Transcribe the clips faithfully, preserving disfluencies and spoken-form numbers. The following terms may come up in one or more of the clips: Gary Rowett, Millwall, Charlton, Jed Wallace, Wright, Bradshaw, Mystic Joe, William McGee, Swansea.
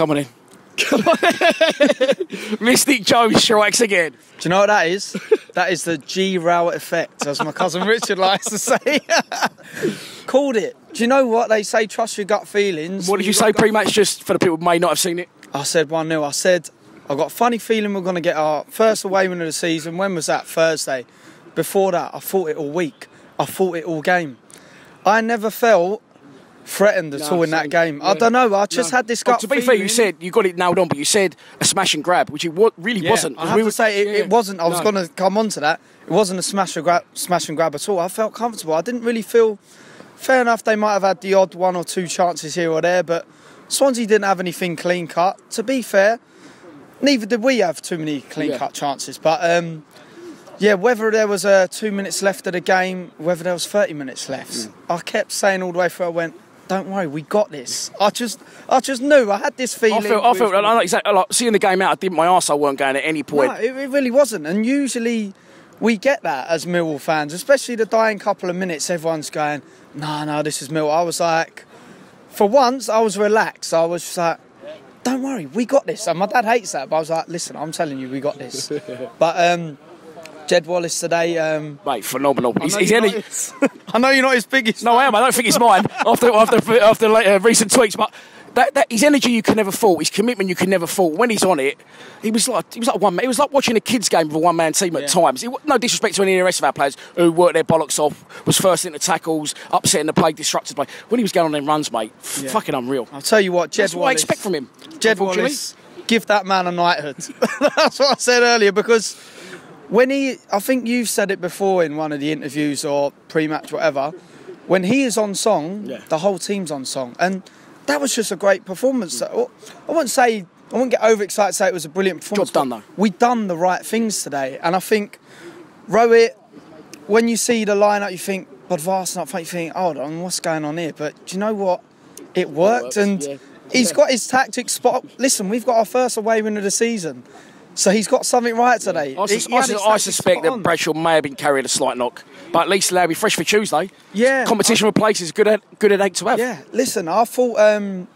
Come on in. Come on in. Mystic Joe strikes again. Do you know what that is? That is the G. Rowett effect, as my cousin Richard likes to say. Called it. Do you know what they say? Trust your gut feelings. What did you, you say pre-match, just for the people who may not have seen it? I said one nil. I said, I've got a funny feeling we're going to get our first away win of the season. When was that? Thursday. Before that, I fought it all week. I fought it all game. I never felt threatened at no, all in that game. Yeah. I don't know. I just no. had this gut well, To be feeling. fair, you said you got it nailed on, but you said a smash and grab, which it really yeah, wasn't. I have we to were, say it, yeah. it wasn't. I was no. going to come on to that. It wasn't a smash, or grab, smash and grab at all. I felt comfortable. I didn't really feel... Fair enough, they might have had the odd one or two chances here or there, but Swansea didn't have anything clean-cut. To be fair, neither did we have too many clean-cut yeah. chances. But, um, yeah, whether there was uh, two minutes left of the game, whether there was thirty minutes left, mm. I kept saying all the way through, I went, don't worry, we got this. I just I just knew. I had this feeling. I felt, I felt like, exactly, like, seeing the game out, I did my arse, I weren't going at any point. No, it, it really wasn't. And usually... we get that as Millwall fans, especially the dying couple of minutes. Everyone's going, no, no, this is Millwall. I was like, for once, I was relaxed. I was just like, don't worry, we got this. And my dad hates that, but I was like, listen, I'm telling you, we got this. But um, Jed Wallace today... Um, Mate, phenomenal. I know, he's, he's any... his... I know you're not his biggest No, fan. I am. I don't think it's mine after, after, after like, uh, recent tweets, but... That, that, his energy you can never fault, his commitment you can never fault. When he's on it, he was like he was like one man. It was like watching a kids' game with a one-man team at yeah. times. It, no disrespect to any of the rest of our players who worked their bollocks off, was first into tackles, upsetting the play, disrupted play. When he was going on them runs, mate, yeah. fucking unreal. I'll tell you what, Jed That's Wallace, what I expect from him. Jed Wallace, give that man a knighthood. That's what I said earlier, because when he, I think you've said it before in one of the interviews or pre-match, whatever. When he is on song, yeah. the whole team's on song, and. That was just a great performance. I wouldn't say, I wouldn't get overexcited to say it was a brilliant performance. Job done though. We've done the right things today. And I think, Rowett, when you see the lineup, you think, but Vass not you think, hold on, what's going on here? But do you know what? It worked. It works, and yeah. he's yeah. got his tactics spot. Listen, we've got our first away win of the season. So he's got something right today. I, sus he, I, sus I suspect that Bradshaw may have been carrying a slight knock, but at least they'll be fresh for Tuesday. Yeah, competition I, for place is good. At, good headache to have. Yeah, listen, I thought um,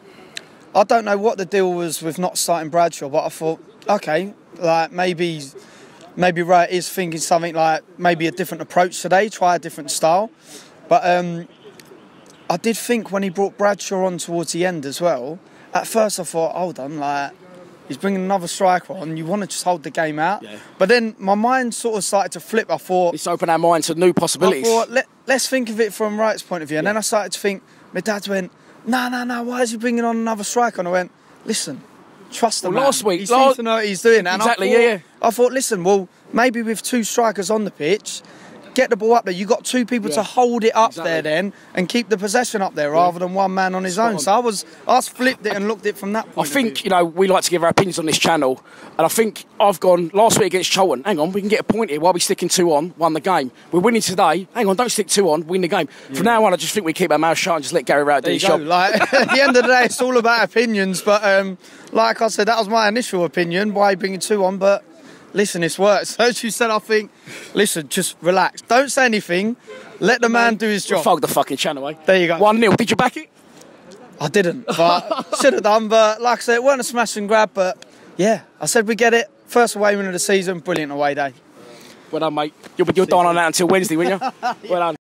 I don't know what the deal was with not starting Bradshaw, but I thought okay, like maybe maybe Wright is thinking something like maybe a different approach today, try a different style. But um, I did think when he brought Bradshaw on towards the end as well. At first, I thought, hold on, like. He's bringing another striker on. You want to just hold the game out. Yeah. But then my mind sort of started to flip. I thought... It's opened our mind to new possibilities. I thought, Let, let's think of it from Wright's point of view. And yeah. then I started to think... My dad went, no, no, no, why is he bringing on another striker? And I went, listen, trust the well, man. Last week... He last... seems to know what he's doing. And exactly, I thought, yeah, yeah. I thought, listen, well, maybe with two strikers on the pitch... Get the ball up there. You've got two people yeah. to hold it up exactly. there then and keep the possession up there yeah. rather than one man on his Spot own. On. So I was, I was flipped it and looked at it from that point I think, of view. You know, we like to give our opinions on this channel. And I think I've gone last week against Charlton. Hang on, we can get a point here while we're sticking two on, won the game. We're winning today. Hang on, don't stick two on, win the game. Yeah. From now on, I just think we keep our mouth shut and just let Gary Rowett do his job. Like, at the end of the day, it's all about opinions. But um, like I said, that was my initial opinion, why bringing two on, but... Listen, this works. So as you said, I think, listen, just relax. Don't say anything. Let the man do his job. Fuck the fucking channel, eh? There you go. one nil. Did you back it? I didn't, but should have done. But like I said, it weren't a smash and grab. But yeah, I said we get it. First away win of the season. Brilliant away day. Well done, mate. You'll be dying on that until Wednesday, won't you? Well done.